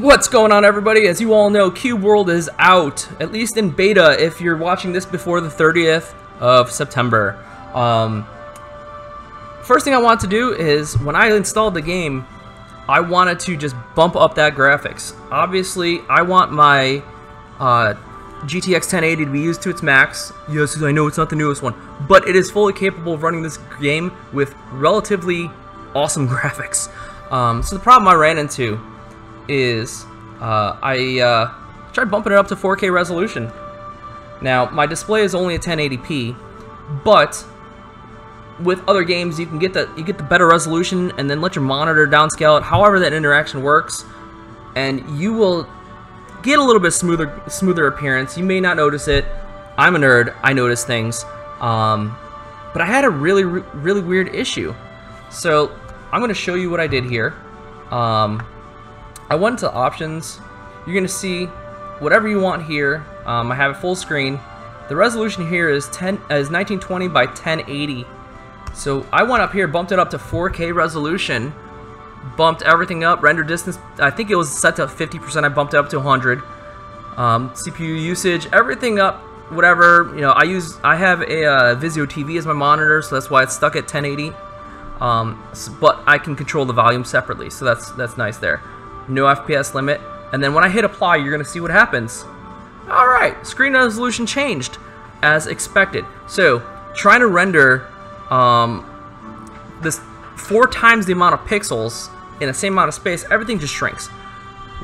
What's going on, everybody? As you all know, Cube World is out, at least in beta if you're watching this before the 30th of September. First thing I want to do is, when I installed the game, I wanted to just bump up that graphics. Obviously, I want my GTX 1080 to be used to its max. Yes, I know it's not the newest one, but it is fully capable of running this game with relatively awesome graphics. So the problem I ran into is I tried bumping it up to 4K resolution. Now, my display is only a 1080p, but with other games you can get that, you get the better resolution and then let your monitor downscale it, however that interaction works, and you will get a little bit smoother appearance. You may not notice it. I'm a nerd. I notice things. But I had a really weird issue. So I'm going to show you what I did here. I went to options. You're going to see whatever you want here. I have it full screen. The resolution here is 1920 by 1080. So I went up here, bumped it up to 4K resolution, bumped everything up, render distance, I think it was set to 50%, I bumped it up to 100. CPU usage, everything up, whatever, you know, I have a Vizio TV as my monitor, so that's why it's stuck at 1080. But I can control the volume separately, so that's nice there. No FPS limit, and then when I hit apply, you're going to see what happens. Alright, screen resolution changed, as expected. So, trying to render this 4 times the amount of pixels in the same amount of space, everything just shrinks.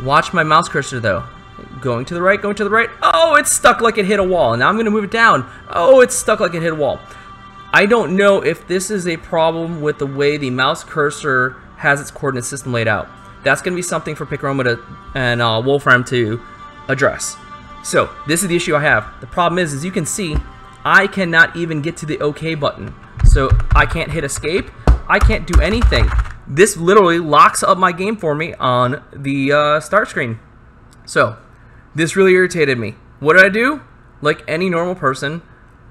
Watch my mouse cursor though. Going to the right, oh, it's stuck like it hit a wall. And now I'm gonna move it down. Oh, it's stuck like it hit a wall. I don't know if this is a problem with the way the mouse cursor has its coordinate system laid out. That's gonna be something for Picaroma and Wolfram to address. So, this is the issue I have. The problem is, as you can see, I cannot even get to the OK button. So I can't hit escape. I can't do anything. This literally locks up my game for me on the start screen. So this really irritated me. What did I do? Like any normal person,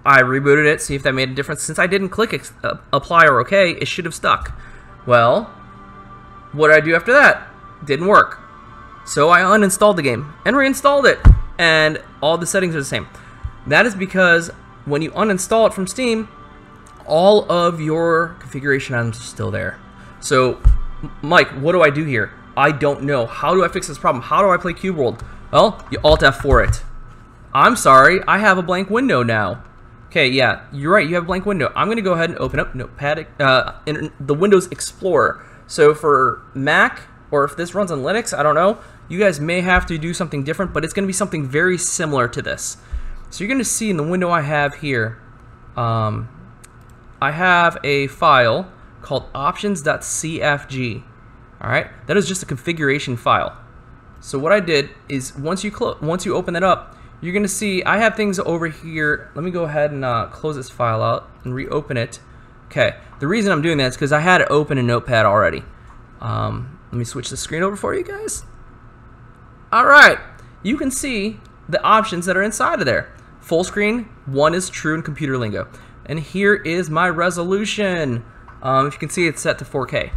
I rebooted it, see if that made a difference. Since I didn't click apply or OK, it should have stuck. Well, what did I do after that? Didn't work. So I uninstalled the game and reinstalled it, and all the settings are the same. That is because when you uninstall it from Steam, all of your configuration items are still there. So, Mike, what do I do here? I don't know. How do I fix this problem? How do I play Cube World? Well, you Alt F for it. I'm sorry, I have a blank window now. Okay, yeah, you're right, you have a blank window. I'm going to go ahead and open up Notepad in the Windows Explorer. So for Mac, or if this runs on Linux, I don't know, you guys may have to do something different, but it's going to be something very similar to this. So you're going to see in the window I have here, I have a file called options.cfg. Alright, that is just a configuration file. So what I did is, once you open that up, you're going to see I have things over here. Let me go ahead and close this file out and reopen it. Okay, the reason I'm doing that is because I had it open in Notepad already. Let me switch the screen over for you guys. Alright, you can see the options that are inside of there. Full screen, one is true in computer lingo. And here is my resolution. If you can see, it's set to 4K.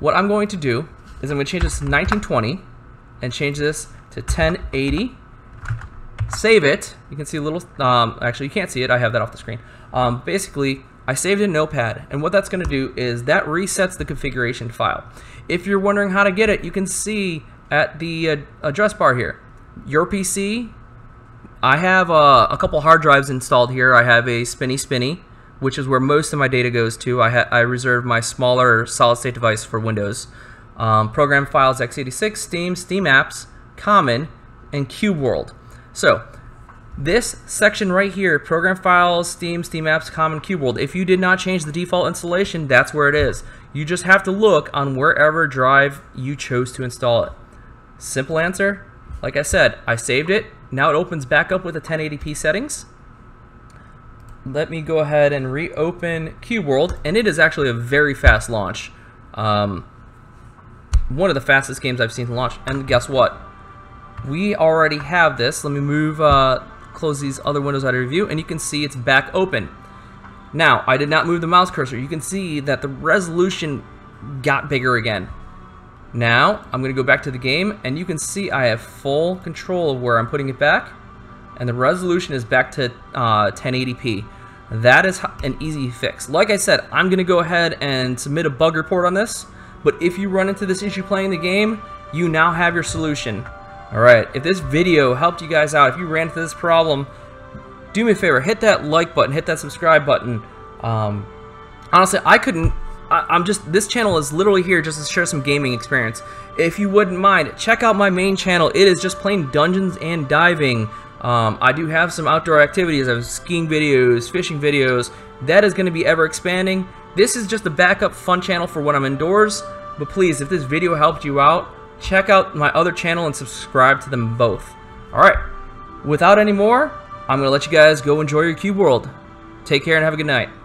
What I'm going to do is I'm going to change this to 1920 and change this to 1080. Save it. You can see a little, actually you can't see it, I have that off the screen. Basically, I saved it in Notepad, and what that's going to do is that resets the configuration file. If you're wondering how to get it, you can see at the address bar here, your PC. I have a couple hard drives installed here. I have a Spinny, which is where most of my data goes to. I reserve my smaller solid-state device for Windows. Program files, x86, Steam, Steam apps, Common, and Cube World. So this section right here, program files, Steam, Steam apps, Common, Cube World, if you did not change the default installation, that's where it is. You just have to look on wherever drive you chose to install it. Simple answer. Like I said, I saved it. Now it opens back up with the 1080p settings. Let me go ahead and reopen Cube World, and it is actually a very fast launch. One of the fastest games I've seen launch. And guess what? We already have this. Let me move, close these other windows out of review, and you can see it's back open. Now, I did not move the mouse cursor. You can see that the resolution got bigger again. Now I'm going to go back to the game, and you can see I have full control of where I'm putting it back, and the resolution is back to 1080p. That is an easy fix. Like I said, I'm going to go ahead and submit a bug report on this, but if you run into this issue playing the game, you now have your solution. Alright, if this video helped you guys out, if you ran into this problem, do me a favor, hit that like button, hit that subscribe button. Honestly, this channel is literally here just to share some gaming experience. If you wouldn't mind, check out my main channel. It is just plain Dungeons and Diving. I do have some outdoor activities. I have skiing videos, fishing videos. That is going to be ever expanding. This is just a backup fun channel for when I'm indoors. But please, if this video helped you out, check out my other channel and subscribe to them both. Alright, without any more, I'm going to let you guys go enjoy your Cube World. Take care and have a good night.